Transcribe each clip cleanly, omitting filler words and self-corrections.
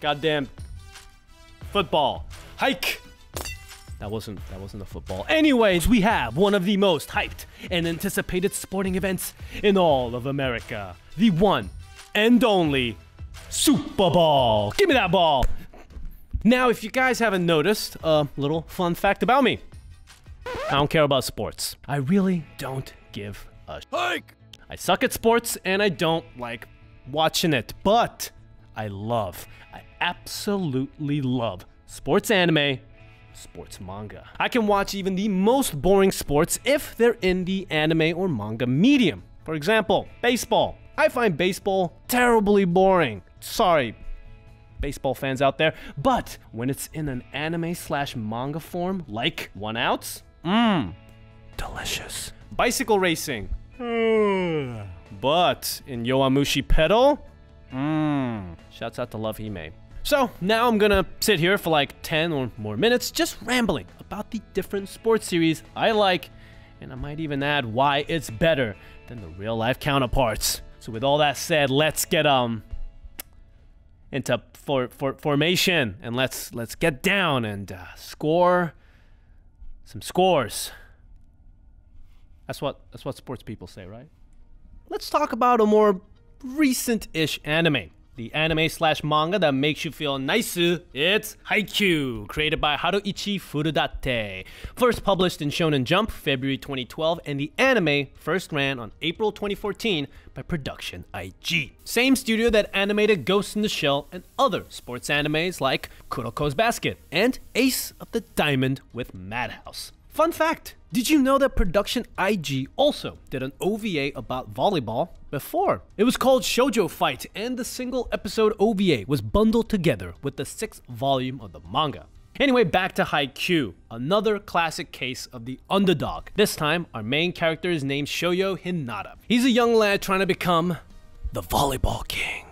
Goddamn football. Hike! That wasn't a football. Anyways, we have one of the most hyped and anticipated sporting events in all of America. The one and only Super Bowl. Give me that ball. Now, if you guys haven't noticed, a little fun fact about me. I don't care about sports. I really don't give a hike. I suck at sports and I don't like watching it, but I absolutely love sports anime, sports manga. I can watch even the most boring sports if they're in the anime or manga medium. For example, baseball. I find baseball terribly boring. Sorry, baseball fans out there. But when it's in an anime / manga form, like One Outs, delicious. Bicycle racing. But in Yowamushi Pedal, shouts out to Love Hime. So now I'm gonna sit here for like 10 or more minutes just rambling about the different sports series I like, and I might even add why it's better than the real life counterparts. So with all that said, let's get into formation and let's get down and score some scores. That's what sports people say, right? Let's talk about a more recent-ish anime. The anime / manga that makes you feel nice, it's Haikyuu, created by Haruichi Furudate. First published in Shonen Jump, February 2012, and the anime first ran on April 2014 by Production IG. Same studio that animated Ghosts in the Shell and other sports animes like Kuroko no Basket and Ace of the Diamond with Madhouse. Fun fact, did you know that Production IG also did an OVA about volleyball before? It was called Shoujo Fight, and the single episode OVA was bundled together with the 6th volume of the manga. Anyway, back to Haikyuu, another classic case of the underdog. This time, our main character is named Shoyo Hinata. He's a young lad trying to become the volleyball king.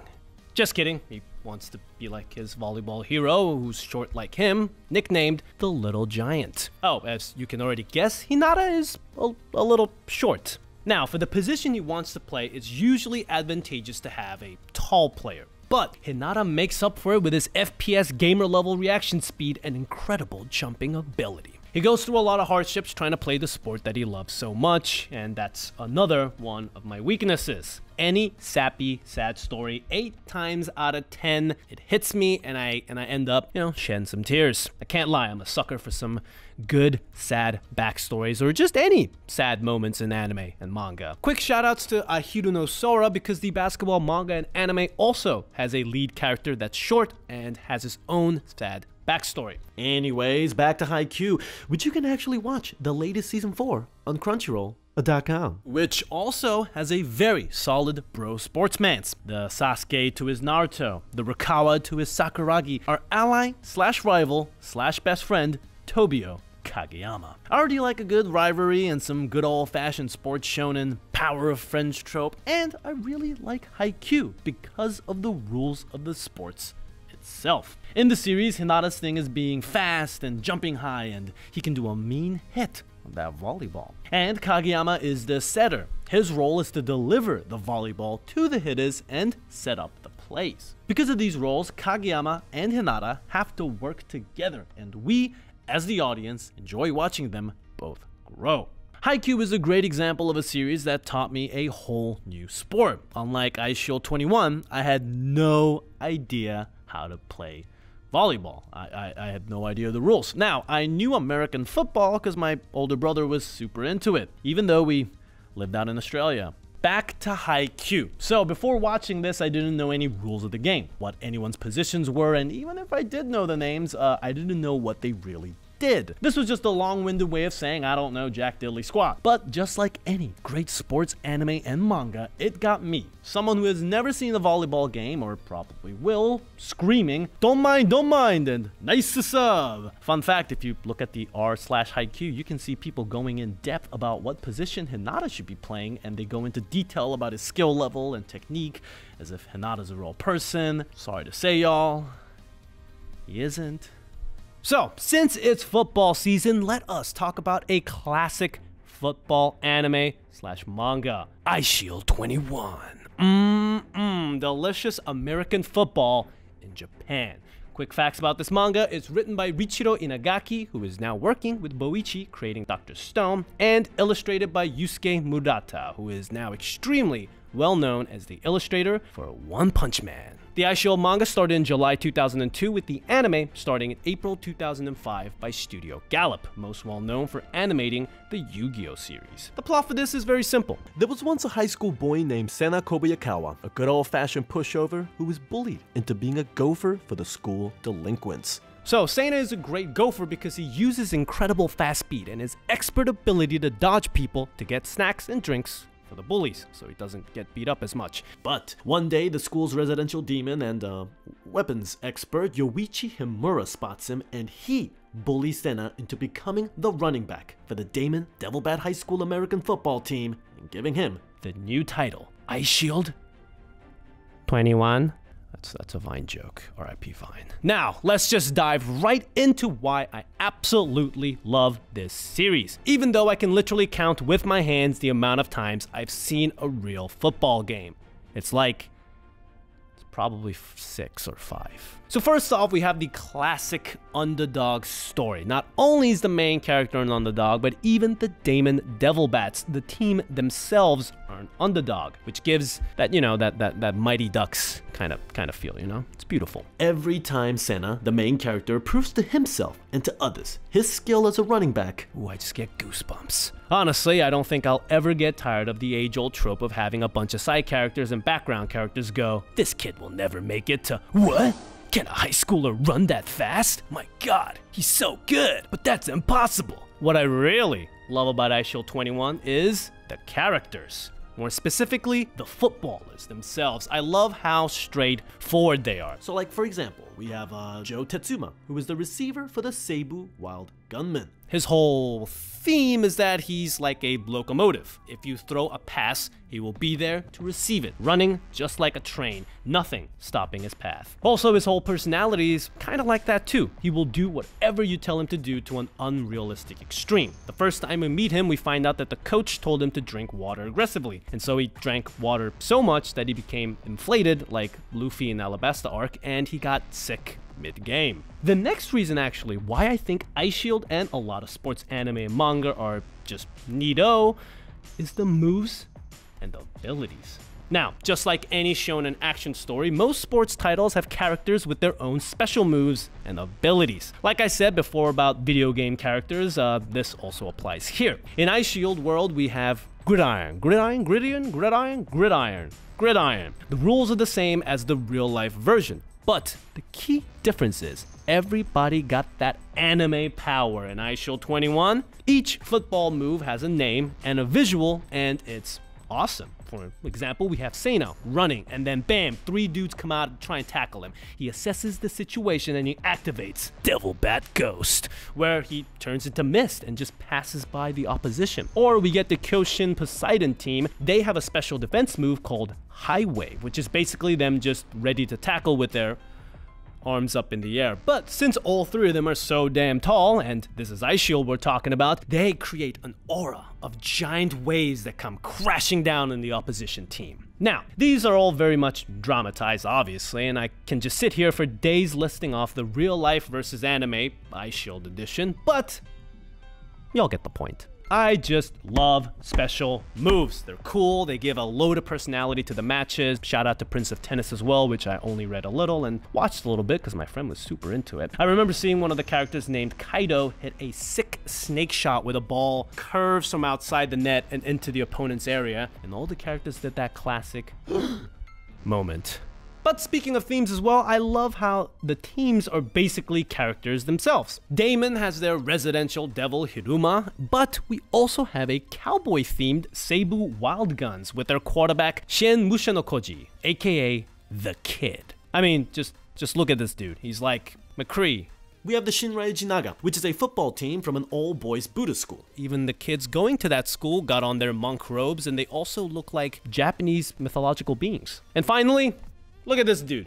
Just kidding, he wants to be like his volleyball hero, who's short like him, nicknamed the Little Giant. Oh, as you can already guess, Hinata is a little short. Now, for the position he wants to play, it's usually advantageous to have a tall player. But Hinata makes up for it with his FPS gamer level reaction speed and incredible jumping ability. He goes through a lot of hardships trying to play the sport that he loves so much, and that's another one of my weaknesses. Any sappy, sad story, 8 times out of 10, it hits me, and I end up, you know, shedding some tears. I can't lie, I'm a sucker for some good, sad backstories, or just any sad moments in anime and manga. Quick shoutouts to Ahiru no Sora, because the basketball manga and anime also has a lead character that's short and has his own sad backstory. Anyways, back to Haikyuu, which you can actually watch the latest season 4 on Crunchyroll.com, which also has a very solid bro sportsmans. The Sasuke to his Naruto, the Rukawa to his Sakuragi, our ally / rival / best friend, Tobio Kageyama. I already like a good rivalry and some good old-fashioned sports shonen, power of friends trope, and I really like Haikyuu because of the rules of the sports itself. In the series, Hinata's thing is being fast and jumping high, and he can do a mean hit on that volleyball. And Kageyama is the setter. His role is to deliver the volleyball to the hitters and set up the plays. Because of these roles, Kageyama and Hinata have to work together, and we, as the audience, enjoy watching them both grow. Haikyuu is a great example of a series that taught me a whole new sport. Unlike Eyeshield 21, I had no idea how to play volleyball. I had no idea the rules. Now, I knew American football because my older brother was super into it, even though we lived out in Australia. Back to Haikyuu. So before watching this, I didn't know any rules of the game, what anyone's positions were, and even if I did know the names, I didn't know what they really did. This was just a long-winded way of saying I don't know jack diddly squat. But just like any great sports anime and manga, it got me, someone who has never seen a volleyball game, or probably will, screaming, don't mind, and nice to serve. Fun fact, if you look at the r/Haikyuu, you can see people going in depth about what position Hinata should be playing, and they go into detail about his skill level and technique, as if Hinata's a real person. Sorry to say, y'all, he isn't. So, since it's football season, let us talk about a classic football anime / manga, Eyeshield 21. Delicious American football in Japan. Quick facts about this manga. It's written by Richiro Inagaki, who is now working with Boichi, creating Dr. Stone, and illustrated by Yusuke Murata, who is now extremely well known as the illustrator for One Punch Man. The Eyeshield manga started in July 2002 with the anime starting in April 2005 by Studio Gallop, most well known for animating the Yu-Gi-Oh! Series. The plot for this is very simple. There was once a high school boy named Sena Kobayakawa, a good old-fashioned pushover who was bullied into being a gopher for the school delinquents. So, Sena is a great gopher because he uses incredible fast speed and his expert ability to dodge people to get snacks and drinks for the bullies, so he doesn't get beat up as much. But one day, the school's residential demon and weapons expert Yoichi Himura spots him, and he bullies Sena into becoming the running back for the Deimon Devil Bat High School American football team, and giving him the new title, Eyeshield 21. That's a Vine joke. R.I.P. Vine. Now, let's just dive right into why I absolutely love this series. Even though I can literally count with my hands the amount of times I've seen a real football game. It's like, it's probably 6 or 5. So first off, we have the classic underdog story. Not only is the main character an underdog, but even the Deimon Devil Bats, the team themselves, are an underdog, which gives that, you know, that Mighty Ducks kind of feel, you know? It's beautiful. Every time Sena, the main character, proves to himself and to others his skill as a running back. Ooh, I just get goosebumps. Honestly, I don't think I'll ever get tired of the age-old trope of having a bunch of side characters and background characters go, this kid will never make it to, what? Can a high schooler run that fast? My god, he's so good, but that's impossible. What I really love about Eyeshield 21 is the characters. More specifically, the footballers themselves. I love how straightforward they are. So like, for example, we have Joe Tetsuma, who is the receiver for the Seibu Wild Gunmen. His whole theme is that he's like a locomotive. If you throw a pass, he will be there to receive it, running just like a train, nothing stopping his path. Also, his whole personality is kind of like that too. He will do whatever you tell him to do to an unrealistic extreme. The first time we meet him, we find out that the coach told him to drink water aggressively, and so he drank water so much that he became inflated like Luffy in Alabasta Arc, and he got sick mid-game. The next reason actually why I think Eyeshield and a lot of sports anime and manga are just neato is the moves and the abilities. Now, just like any shonen action story, most sports titles have characters with their own special moves and abilities. Like I said before about video game characters, this also applies here. In Eyeshield world, we have gridiron, gridiron, gridiron, gridiron, gridiron, gridiron. The rules are the same as the real-life version, but the key difference is everybody got that anime power in Eyeshield 21. Each football move has a name and a visual, and it's awesome. For example, we have Sena running, and then bam, 3 dudes come out and try and tackle him. He assesses the situation and he activates Devil Bat Ghost, where he turns into mist and just passes by the opposition. Or we get the Kyoshin Poseidon team. They have a special defense move called High Wave, which is basically them just ready to tackle with their arms up in the air. But since all 3 of them are so damn tall, and this is Eyeshield we're talking about, they create an aura of giant waves that come crashing down on the opposition team. Now, these are all very much dramatized, obviously, and I can just sit here for days listing off the real life versus anime Eyeshield edition, but y'all get the point. I just love special moves. They're cool, they give a load of personality to the matches. Shout out to Prince of Tennis as well, which I only read a little and watched a little bit because my friend was super into it. I remember seeing one of the characters named Kaido hit a sick snake shot with a ball, curves from outside the net and into the opponent's area, and all the characters did that classic moment. But speaking of themes as well, I love how the teams are basically characters themselves. Deimon has their residential devil Hiruma, but we also have a cowboy-themed Seibu Wild Guns with their quarterback Shen Mushinokoji, aka The Kid. I mean, just look at this dude. He's like McCree. We have the Shinrai Jinaga, which is a football team from an all-boys Buddhist school. Even the kids going to that school got on their monk robes, and they also look like Japanese mythological beings. And finally, look at this dude.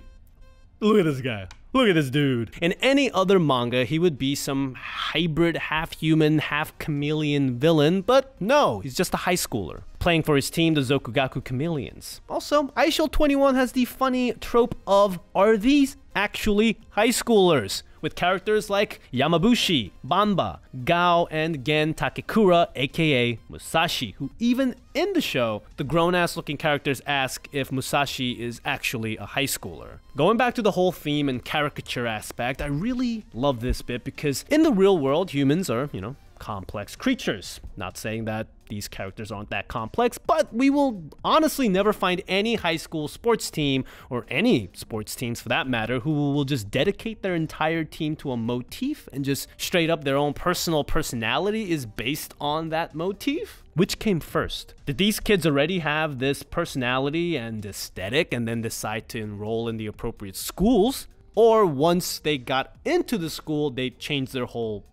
Look at this guy. Look at this dude. In any other manga, he would be some hybrid, half-human, half-chameleon villain, but no, he's just a high schooler, playing for his team, the Zokugaku Chameleons. Also, Eyeshield 21 has the funny trope of, are these actually high schoolers? With characters like Yamabushi, Bamba, Gao, and Gen Takekura, aka Musashi, who even in the show, the grown-ass looking characters ask if Musashi is actually a high schooler. Going back to the whole theme and caricature aspect, I really love this bit because in the real world, humans are, you know, complex creatures. Not saying that these characters aren't that complex, but we will honestly never find any high school sports team, or any sports teams for that matter, who will just dedicate their entire team to a motif and just straight up their own personal personality is based on that motif. Which came first? Did these kids already have this personality and aesthetic and then decide to enroll in the appropriate schools? Or once they got into the school, they changed their whole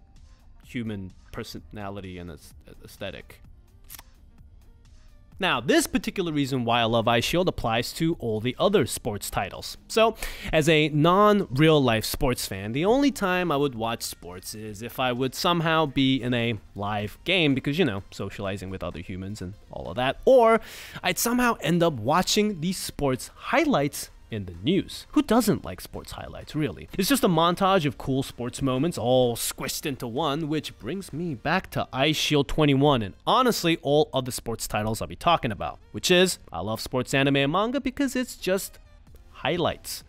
human personality and aesthetic? Now, this particular reason why I love Eyeshield applies to all the other sports titles. So, as a non-real-life sports fan, the only time I would watch sports is if I would somehow be in a live game because, you know, socializing with other humans and all of that, or I'd somehow end up watching these sports highlights in the news. Who doesn't like sports highlights, really? It's just a montage of cool sports moments all squished into one, which brings me back to Eyeshield 21 and honestly all other sports titles I'll be talking about, which is, I love sports anime and manga because it's just highlights,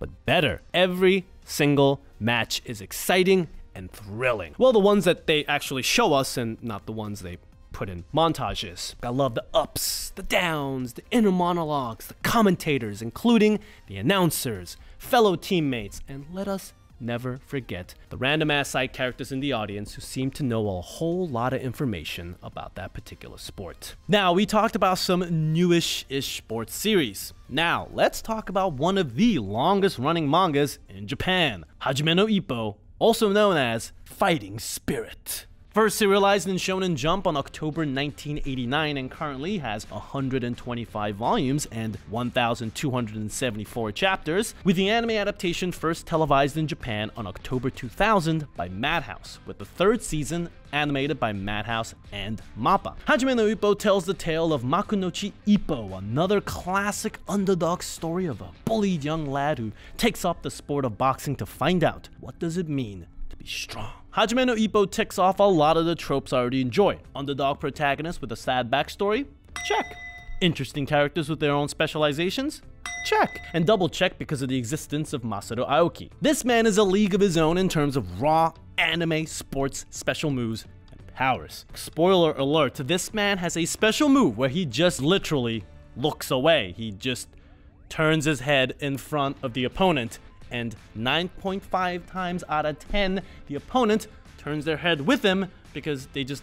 but better. Every single match is exciting and thrilling. Well, the ones that they actually show us and not the ones they put in montages. I love the ups, the downs, the inner monologues, the commentators, including the announcers, fellow teammates, and let us never forget the random ass side characters in the audience who seem to know a whole lot of information about that particular sport. Now, we talked about some newish-ish sports series. Now, let's talk about one of the longest running mangas in Japan, Hajime no Ippo, also known as Fighting Spirit. First serialized in Shonen Jump on October 1989 and currently has 125 volumes and 1,274 chapters, with the anime adaptation first televised in Japan on October 2000 by Madhouse, with the third season animated by Madhouse and MAPPA. Hajime no Ippo tells the tale of Makunouchi Ippo, another classic underdog story of a bullied young lad who takes up the sport of boxing to find out what does it mean to be strong. Hajime no Ippo ticks off a lot of the tropes I already enjoy. Underdog protagonist with a sad backstory? Check. Interesting characters with their own specializations? Check. And double check because of the existence of Masaru Aoki. This man is a league of his own in terms of raw anime sports special moves and powers. Spoiler alert, this man has a special move where he just literally looks away. He just turns his head in front of the opponent, and 9.5 times out of 10, the opponent turns their head with him because they just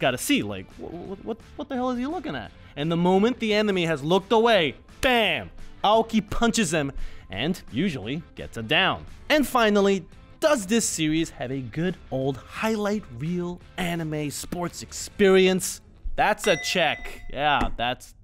gotta see, like, what the hell is he looking at? And the moment the enemy has looked away, bam! Aoki punches him and usually gets a down. And finally, does this series have a good old highlight reel anime sports experience? That's a check. Yeah, that's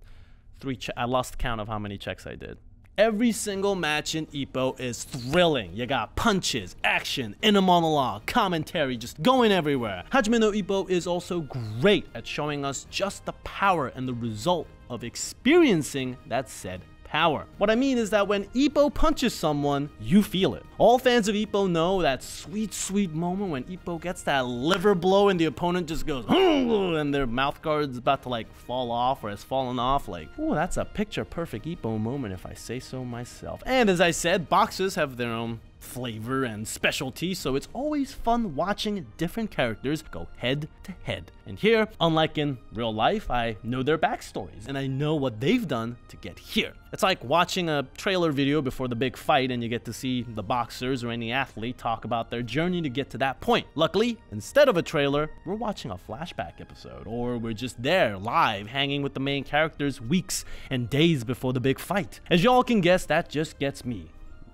three checks. I lost count of how many checks I did. Every single match in Ippo is thrilling. You got punches, action, inner monologue, commentary, just going everywhere. Hajime no Ippo is also great at showing us just the power and the result of experiencing that said power. What I mean is that when Ippo punches someone, you feel it. All fans of Ippo know that sweet, sweet moment when Ippo gets that liver blow and the opponent just goes, and their mouth guard's about to like fall off or has fallen off. Like, oh, that's a picture perfect Ippo moment if I say so myself. And as I said, boxes have their own flavor and specialty, so it's always fun watching different characters go head to head. And here, unlike in real life, I know their backstories and I know what they've done to get here. It's like watching a trailer video before the big fight and you get to see the boxers or any athlete talk about their journey to get to that point. Luckily, instead of a trailer, we're watching a flashback episode, or we're just there live hanging with the main characters weeks and days before the big fight. As y'all can guess, that just gets me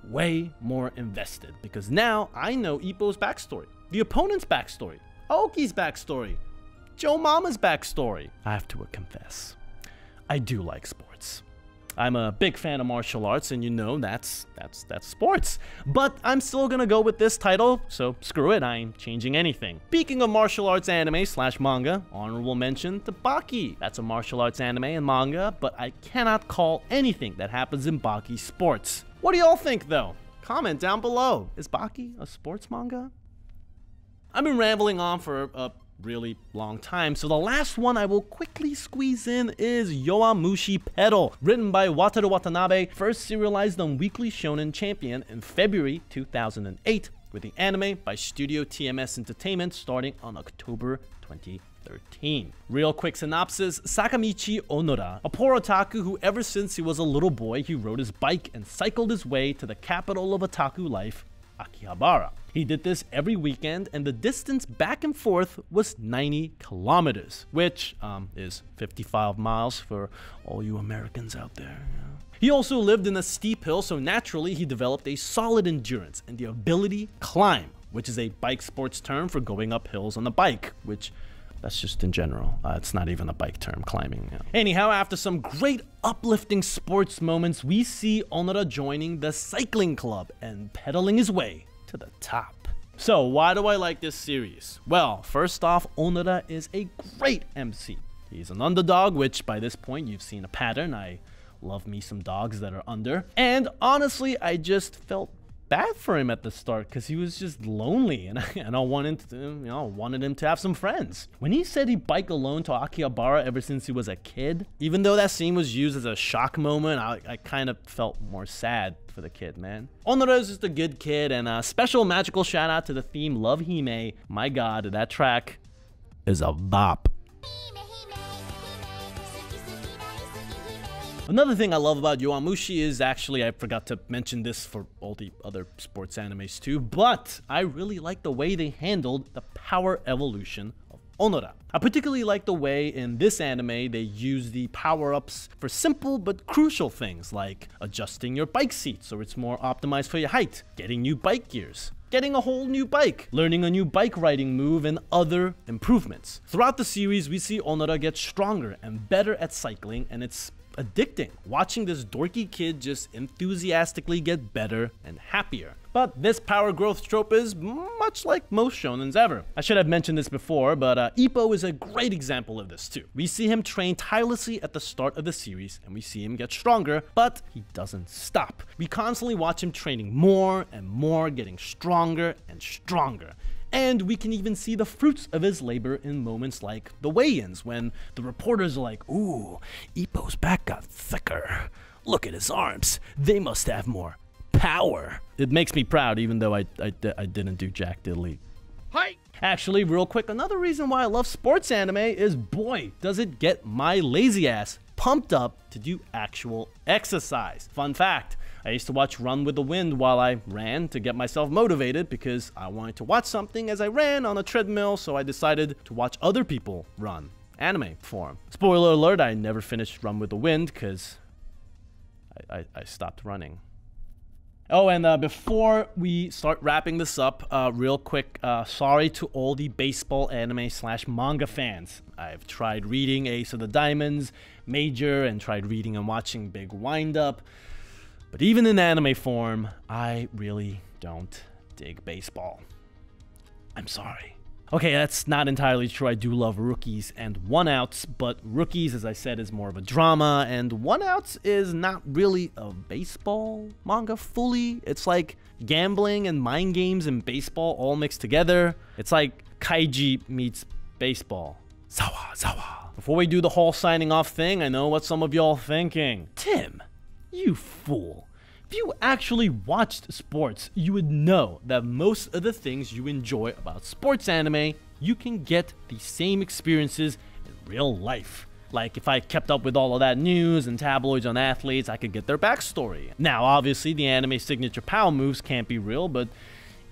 way more invested because now I know Ippo's backstory, the opponent's backstory, Aoki's backstory, Joe Mama's backstory. I have to confess, I do like sports. I'm a big fan of martial arts, and you know that's sports. But I'm still gonna go with this title, so screw it, I ain't changing anything. Speaking of martial arts anime slash manga, honorable mention to Baki. That's a martial arts anime and manga, but I cannot call anything that happens in Baki sports. What do y'all think though? Comment down below. Is Baki a sports manga? I've been rambling on for a really long time, so the last one I will quickly squeeze in is Yowamushi Pedal, written by Wataru Watanabe, first serialized on Weekly Shonen Champion in February 2008, with the anime by Studio TMS Entertainment starting on October 2013. Real quick synopsis: Sakamichi Onoda, a poor otaku who ever since he was a little boy, he rode his bike and cycled his way to the capital of otaku life, Akihabara. He did this every weekend, and the distance back and forth was 90 kilometers, which is 55 miles for all you Americans out there. He also lived in a steep hill, so naturally he developed a solid endurance and the ability to climb, which is a bike sports term for going up hills on the bike, which that's just in general. It's not even a bike term, climbing. Yeah. Anyhow, after some great uplifting sports moments, we see Onoda joining the cycling club and pedaling his way to the top. So why do I like this series? Well, first off, Onoda is a great MC. He's an underdog, which by this point you've seen a pattern. I love me some dogs that are under. And honestly, I just felt bad for him at the start because he was just lonely, and I wanted to, wanted him to have some friends. When he said he biked alone to Akihabara ever since he was a kid, even though that scene was used as a shock moment, I kind of felt more sad for the kid, man. Onoda is just a good kid, and a special magical shout out to the theme Love Hime. My god, that track is a bop. Another thing I love about Yowamushi is, actually, I forgot to mention this for all the other sports animes too, but I really like the way they handled the power evolution of Onoda. I particularly like the way in this anime they use the power-ups for simple but crucial things like adjusting your bike seat so it's more optimized for your height, getting new bike gears, getting a whole new bike, learning a new bike riding move, and other improvements. Throughout the series, we see Onoda get stronger and better at cycling, and it's addicting watching this dorky kid just enthusiastically get better and happier. But this power growth trope is much like most shonens ever. I should have mentioned this before, but Ippo is a great example of this too. We see him train tirelessly at the start of the series, and we see him get stronger, but he doesn't stop. We constantly watch him training more and more, getting stronger and stronger. And we can even see the fruits of his labor in moments like the weigh-ins, when the reporters are like, "Ooh, Ippo's back got thicker. Look at his arms. They must have more power." It makes me proud, even though I didn't do jack diddly. Hi! Actually, real quick, another reason why I love sports anime is, boy, does it get my lazy ass pumped up to do actual exercise. Fun fact: I used to watch Run with the Wind while I ran to get myself motivated because I wanted to watch something as I ran on a treadmill, so I decided to watch other people run, anime form. Spoiler alert, I never finished Run with the Wind because I stopped running. Oh, and before we start wrapping this up, real quick, sorry to all the baseball anime slash manga fans. I've tried reading Ace of the Diamonds, Major, and tried reading and watching Big Wind Up. But even in anime form, I really don't dig baseball. I'm sorry. Okay, that's not entirely true. I do love Rookies and One-Outs, but Rookies, as I said, is more of a drama, and One-Outs is not really a baseball manga fully. It's like gambling and mind games and baseball all mixed together. It's like Kaiji meets baseball. Zawa, zawa. Before we do the whole signing off thing, I know what some of y'all thinking. Tim, you fool. If you actually watched sports, you would know that most of the things you enjoy about sports anime, you can get the same experiences in real life. Like, if I kept up with all of that news and tabloids on athletes, I could get their backstory. Now, obviously, the anime signature power moves can't be real, but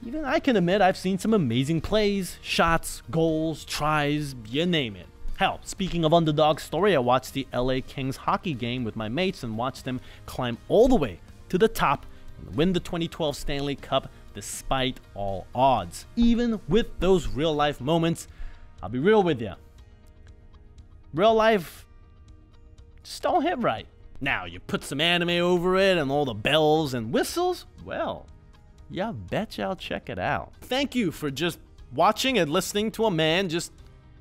even I can admit I've seen some amazing plays, shots, goals, tries, you name it. Hell, speaking of underdog story, I watched the LA Kings hockey game with my mates and watched them climb all the way to the top and win the 2012 Stanley Cup despite all odds. Even with those real-life moments, I'll be real with you. Real life just don't hit right. Now, you put some anime over it and all the bells and whistles, well, yeah, betcha I'll check it out. Thank you for just watching and listening to a man just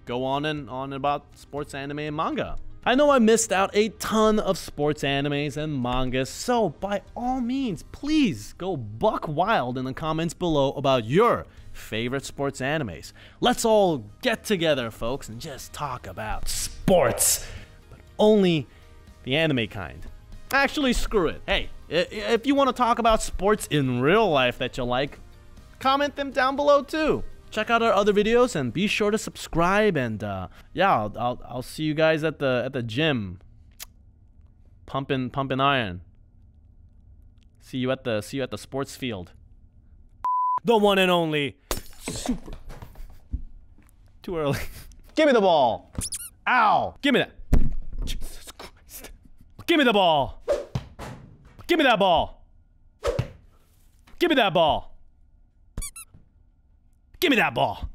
go on and on about sports anime and manga. I know I missed out a ton of sports animes and mangas, so by all means, please go buck wild in the comments below about your favorite sports animes. Let's all get together, folks, and just talk about sports, but only the anime kind. Actually, screw it. Hey, if you want to talk about sports in real life that you like, comment them down below too. Check out our other videos and be sure to subscribe, and yeah, I'll see you guys at the gym. Pumping iron. See you at the sports field. The one and only Super. Too early. Give me the ball. Ow. Give me that. Jesus Christ. Give me the ball. Give me that ball. Give me that ball. Give me that ball.